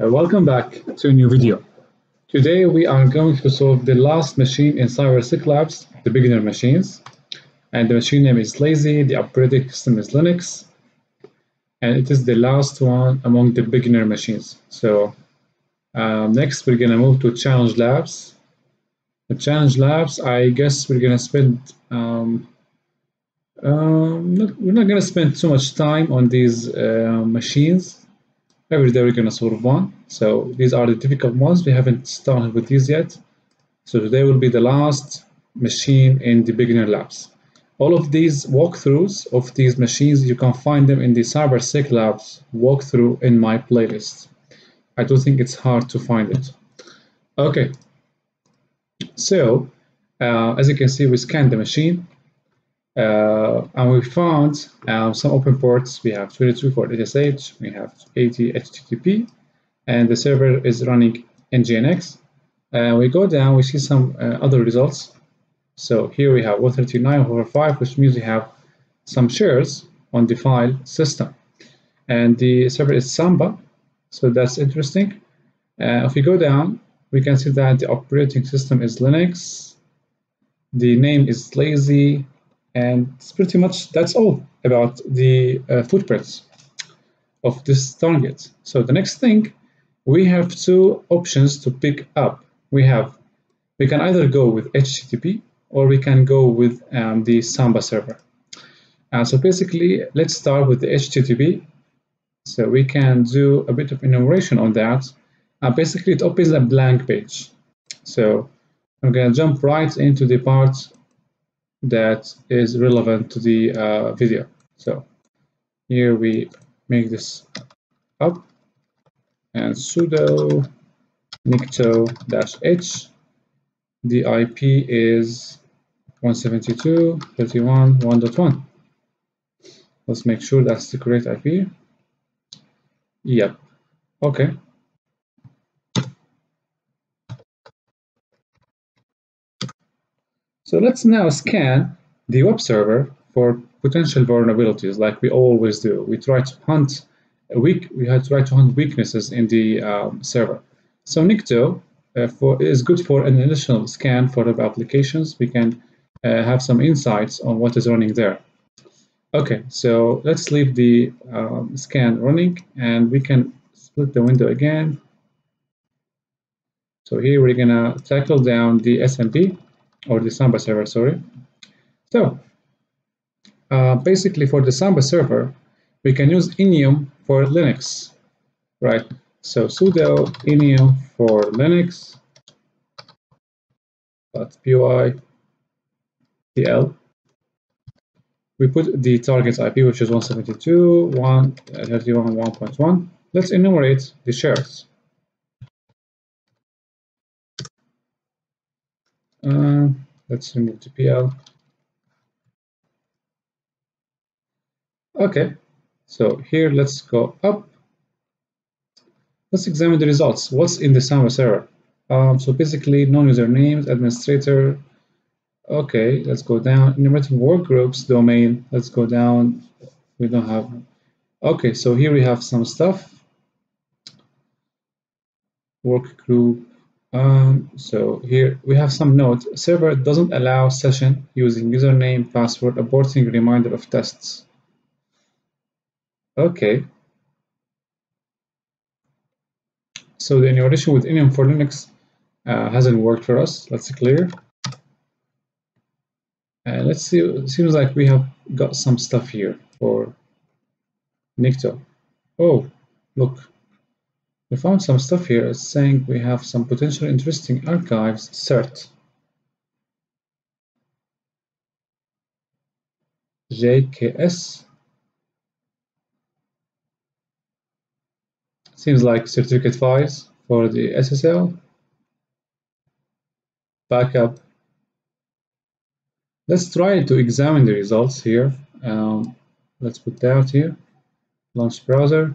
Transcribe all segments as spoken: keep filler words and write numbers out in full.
Uh, welcome back to a new video. Today we are going to solve the last machine in Cybersec Labs, the beginner machines. And the machine name is Lazy, the operating system is Linux, and it is the last one among the beginner machines. So um, next we're gonna move to Challenge Labs. The Challenge Labs, I guess we're gonna spend um, um, not, we're not gonna spend too much time on these uh, machines. Every day we're going to solve one. So these are the difficult ones. We haven't started with these yet. So today will be the last machine in the beginner labs. All of these walkthroughs of these machines, you can find them in the Cybersec Labs walkthrough in my playlist. I don't think it's hard to find it. Okay. So uh, as you can see, we scanned the machine. Uh, and we found um, some open ports. We have twenty-two for S S H, we have eighty H T T P, and the server is running Nginx. Uh, we go down, we see some uh, other results. So here we have one thirty-nine over five, which means we have some shares on the file system. And the server is Samba, so that's interesting. Uh, if we go down, we can see that the operating system is Linux, the name is Lazy, and it's pretty much that's all about the uh, footprints of this target. So the next thing, we have two options to pick up. We have, we can either go with H T T P or we can go with um, the Samba server. Uh, so basically, let's start with the H T T P. So we can do a bit of enumeration on that. Uh, basically, it opens a blank page. So I'm going to jump right into the part that is relevant to the uh, video. So here we make this up and sudo Nikto-h. The I P is one seventy-two dot thirty-one dot one dot one. Let's make sure that's the correct I P. Yep. Okay. So let's now scan the web server for potential vulnerabilities, like we always do. We try to hunt weak. We try to hunt weaknesses in the um, server. So Nikto uh, for, is good for an initial scan for web applications. We can uh, have some insights on what is running there. Okay, so let's leave the um, scan running, and we can split the window again. So here we're gonna tackle down the S M B. Or the Samba server, sorry. So uh, basically for the Samba server, we can use enum for linux, right? So sudo enum for linux .py tl. We put the target I P, which is one seventy-two dot one dot thirty-one dot one dot one. Let's enumerate the shares. Uh, let's remove the P L. Okay, so here let's go up. Let's examine the results. What's in the Samba server? Um, so basically, non-user names, administrator. Okay, let's go down. Enumerating workgroups, domain. Let's go down. We don't have. Okay, so here we have some stuff. Workgroup. Um, so here we have some note. Server doesn't allow session using username, password, aborting reminder of tests. Okay. So the enumeration with enum for linux uh, hasn't worked for us. That's clear. And uh, let's see. It seems like we have got some stuff here for Nikto. Oh, look. We found some stuff here. It's saying we have some potentially interesting archives cert. J K S. Seems like certificate files for the S S L. Backup. Let's try to examine the results here. Um, let's put that here. Launch browser.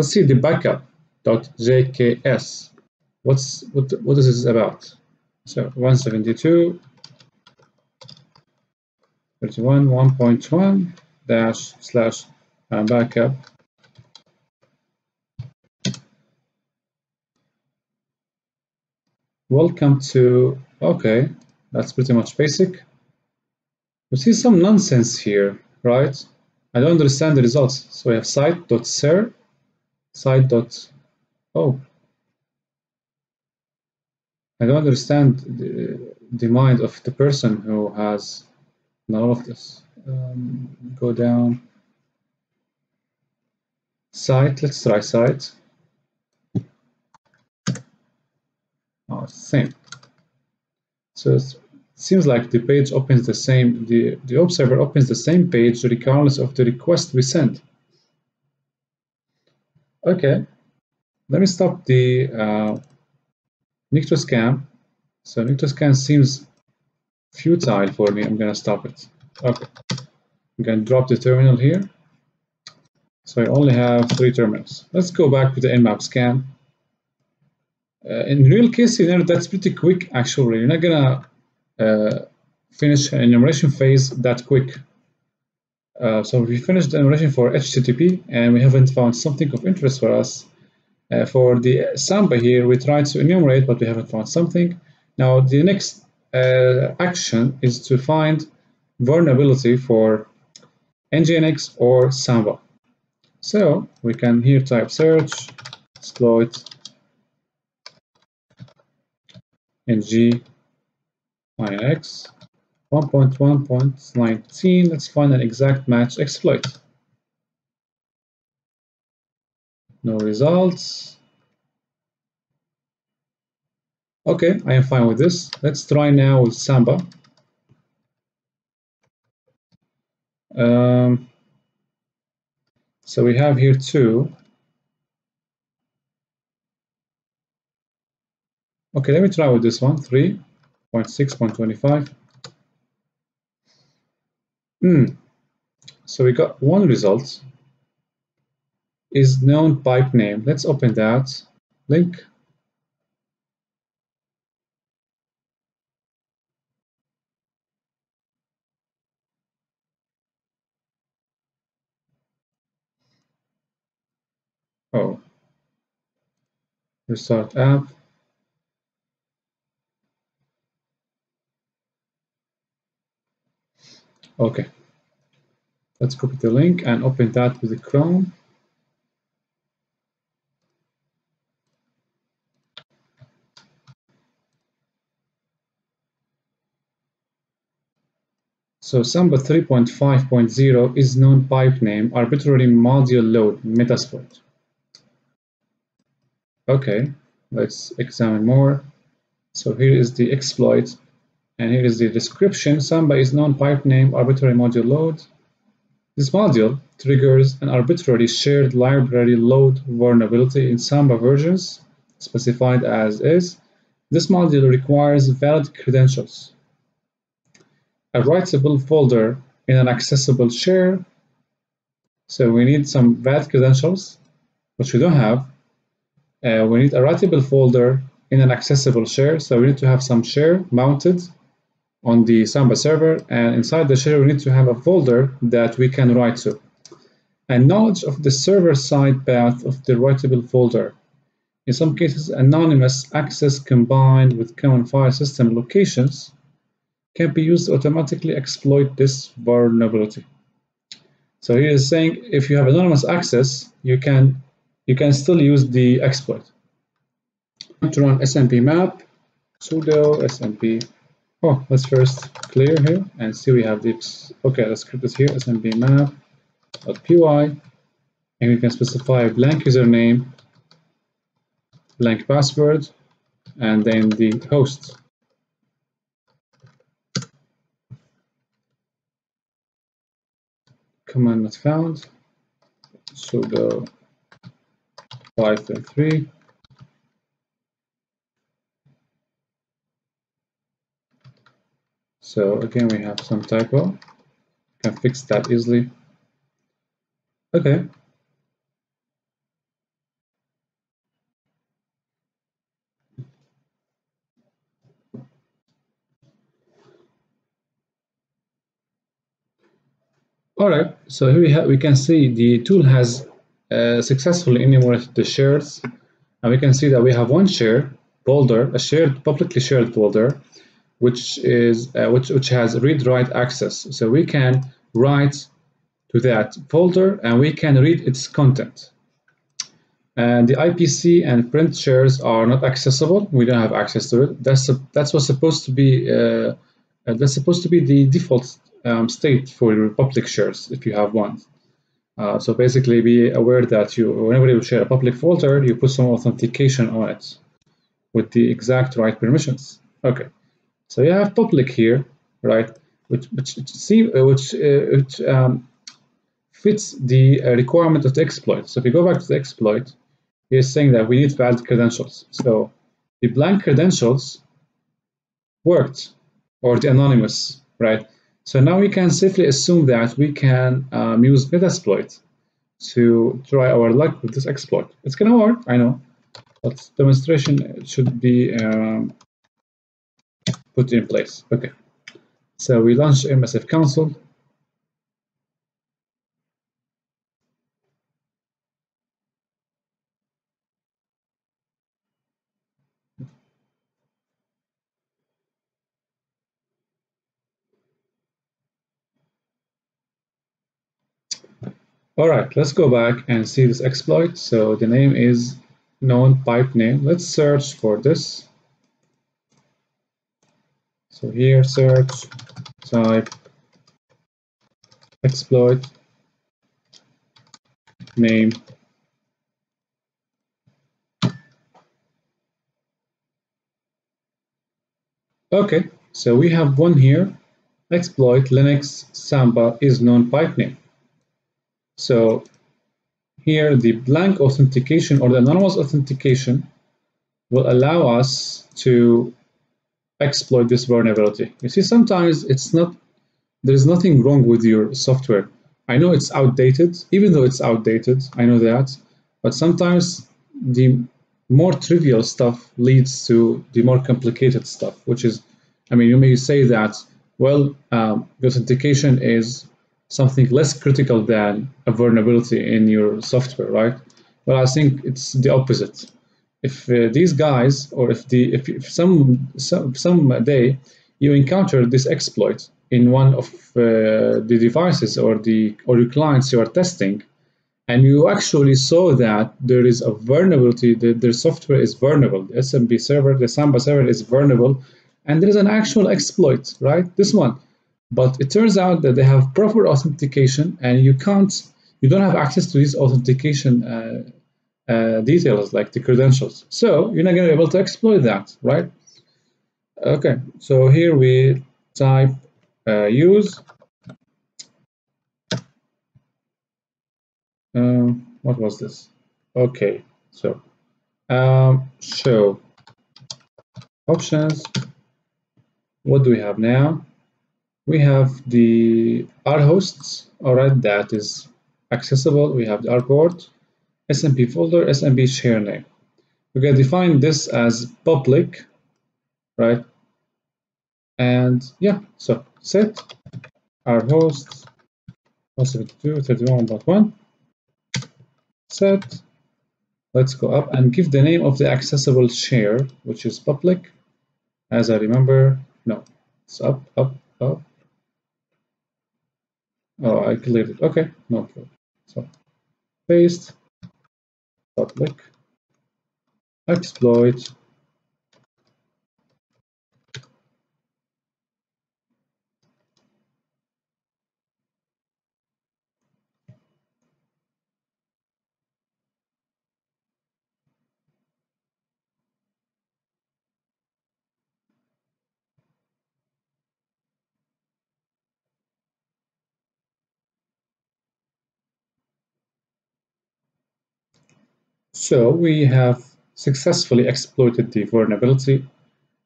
Let's see the backup dot J K S. What's what? What is this about? So one seventy-two dot thirty-one dot one dot one slash backup Welcome to, okay, that's pretty much basic. We see some nonsense here, right? I don't understand the results. So we have site.ser, site. Oh, I don't understand the, the mind of the person who has none of this. Um, go down. Site, let's try site. Oh, same. So it seems like the page opens the same, the, the observer opens the same page regardless of the request we send. Okay, let me stop the uh, Nikto scan. So Nikto scan seems futile for me. I'm gonna stop it. Okay, I'm gonna drop the terminal here. So I only have three terminals. Let's go back to the Nmap scan. Uh, in real case, you know, that's pretty quick actually. You're not gonna uh, finish an enumeration phase that quick. Uh, so we finished the enumeration for H T T P and we haven't found something of interest for us. Uh, for the Samba here, we tried to enumerate, but we haven't found something. Now, the next uh, action is to find vulnerability for Nginx or Samba. So we can here type search exploit Nginx one point one point nineteen. Let's find an exact match exploit. No results. Okay, I am fine with this. Let's try now with Samba. Um, so we have here two. Okay, let me try with this one, three point six point twenty-five. Hmm. So we got one result. Is known pipe name. Let's open that link. Oh, restart app. Okay, let's copy the link and open that with the Chrome. So Samba three point five point zero is known pipe name, arbitrary module load, Metasploit. Okay, let's examine more. So here is the exploit, and here is the description. Samba is known pipe name, arbitrary module load. This module triggers an arbitrary shared library load vulnerability in Samba versions, specified as is. This module requires valid credentials. A writable folder in an accessible share. So we need some valid credentials, which we don't have. Uh, we need a writable folder in an accessible share. So we need to have some share mounted on the Samba server. And inside the share, we need to have a folder that we can write to. And knowledge of the server-side path of the writable folder. In some cases, anonymous access combined with common file system locations can be used to automatically exploit this vulnerability. So here is saying if you have anonymous access, you can you can still use the exploit. To run S M B map, sudo S M B. Oh, let's first clear here and see we have this. Okay, let's script this here, S M B map.py, and we can specify a blank username, blank password, and then the host. Command not found, sudo five three three. So again, we have some typo, can fix that easily. Okay. All right, so here we, have, we can see the tool has uh, successfully enumerated the shares, and we can see that we have one share folder, a shared, publicly shared folder, which is uh, which which has read-write access. So we can write to that folder and we can read its content. And the I P C and print shares are not accessible. We don't have access to it. That's a, that's what's supposed to be uh, that's supposed to be the default um, state for your public shares if you have one. Uh, so basically, be aware that you, whenever you share a public folder, you put some authentication on it with the exact right permissions. Okay, so you have public here, right? Which which see which uh, which um, fits the uh, requirement of the exploit. So if you go back to the exploit, he is saying that we need valid credentials. So the blank credentials worked, or the anonymous, right? So now we can safely assume that we can um, use Metasploit to try our luck with this exploit. It's gonna work, I know, but demonstration should be um, put in place. Okay, so we launch M S F Console. All right, let's go back and see this exploit. So the name is known pipe name. Let's search for this. So here, search, type, exploit, name. Okay, so we have one here. Exploit Linux Samba is known pipe name. So here the blank authentication or the anonymous authentication will allow us to exploit this vulnerability. You see, sometimes it's not, there's nothing wrong with your software. I know it's outdated, even though it's outdated, I know that, but sometimes the more trivial stuff leads to the more complicated stuff, which is, I mean, you may say that, well, um, the authentication is something less critical than a vulnerability in your software, right? Well, I think it's the opposite. If uh, these guys, or if the if, if some some some day you encounter this exploit in one of uh, the devices or the or your clients you are testing, and you actually saw that there is a vulnerability, that their software is vulnerable, the S M B server, the Samba server is vulnerable, and there is an actual exploit, right? This one. But it turns out that they have proper authentication, and you can't, you don't have access to these authentication uh, uh, details, like the credentials. So you're not going to be able to exploit that, right? Okay, so here we type uh, use. Um, what was this? Okay, so um, show options. What do we have now? We have the R hosts, all right, that is accessible. We have the R port, S M B folder, S M B share name. We can define this as public, right? And yeah, so set R hosts one seventy-two dot thirty-one dot one. Set, let's go up and give the name of the accessible share, which is public. As I remember, no, it's up, up, up. Oh, I cleared it. Okay, no problem. So, paste, public, exploit. So we have successfully exploited the vulnerability,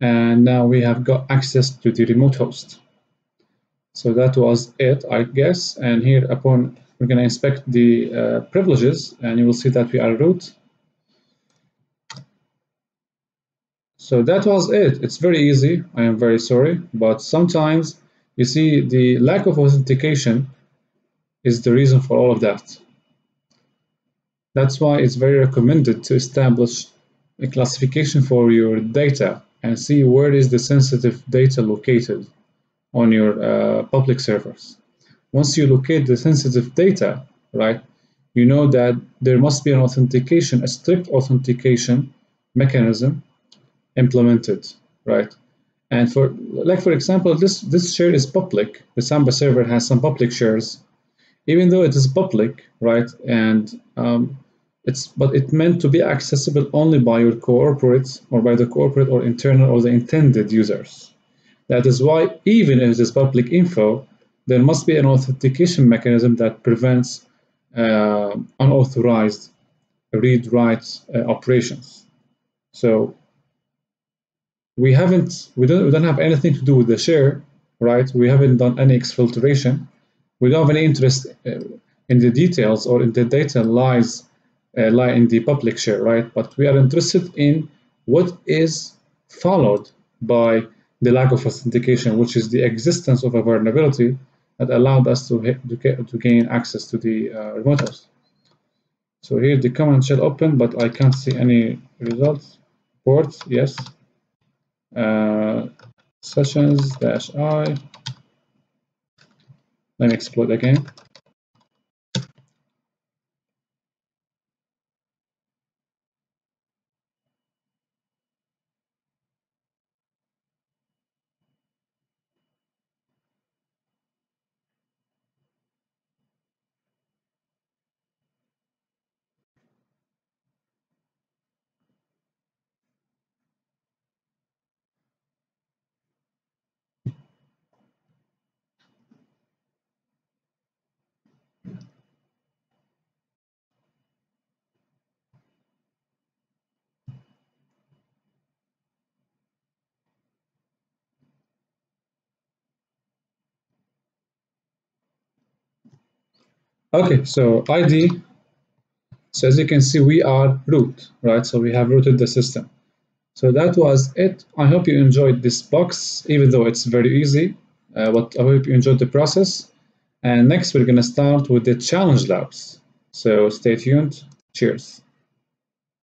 and now we have got access to the remote host. So that was it, I guess. And here upon, we're going to inspect the uh, privileges, and you will see that we are root. So that was it. It's very easy. I am very sorry, but sometimes you see the lack of authentication is the reason for all of that. That's why it's very recommended to establish a classification for your data and see where is the sensitive data located on your uh, public servers. Once you locate the sensitive data, right, you know that there must be an authentication, a strict authentication mechanism implemented, right? And for, like for example, this, this share is public. The Samba server has some public shares, even though it is public, right? And um, it's, but it's meant to be accessible only by your corporate or by the corporate or internal or the intended users. That is why even if it is public info, there must be an authentication mechanism that prevents uh, unauthorized read-write uh, operations. So we haven't, we don't, we don't have anything to do with the share, right? We haven't done any exfiltration. We don't have any interest in the details or in the data lies uh, lie in the public share, right? But we are interested in what is followed by the lack of authentication, which is the existence of a vulnerability that allowed us to, to gain access to the uh, remote host. So here the command shell open, but I can't see any results. Port, yes. Uh, sessions dash I. Let me exploit again. Okay, so I D, so as you can see, we are root, right? So we have rooted the system. So that was it. I hope you enjoyed this box, even though it's very easy, uh, but I hope you enjoyed the process. And next, we're going to start with the Challenge Labs. So stay tuned. Cheers.